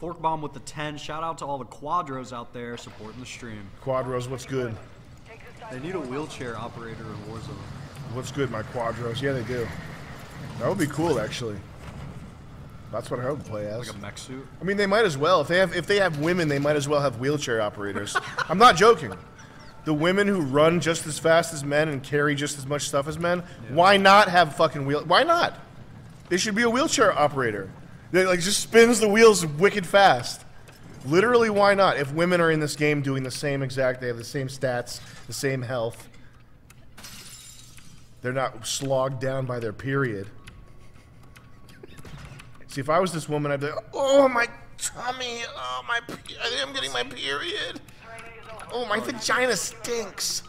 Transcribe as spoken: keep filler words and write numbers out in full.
Fork Bomb with the ten. Shout out to all the Quadros out there supporting the stream. Quadros, what's good? They need a wheelchair operator in Warzone. What's good, my Quadros? Yeah, they do. That would be cool, actually. That's what I would play as. Like a mech suit? I mean, they might as well. If they have, if they have women, they might as well have wheelchair operators. I'm not joking. The women who run just as fast as men and carry just as much stuff as men, yeah. Why not have fucking wheel? Why not? They should be a wheelchair operator. They like just spins the wheels wicked fast. Literally, why not? If women are in this game doing the same exact, they have the same stats, the same health. They're not slogged down by their period. See, if I was this woman, I'd be like, oh my tummy, oh my, I think I'm getting my period. Oh, my vagina stinks.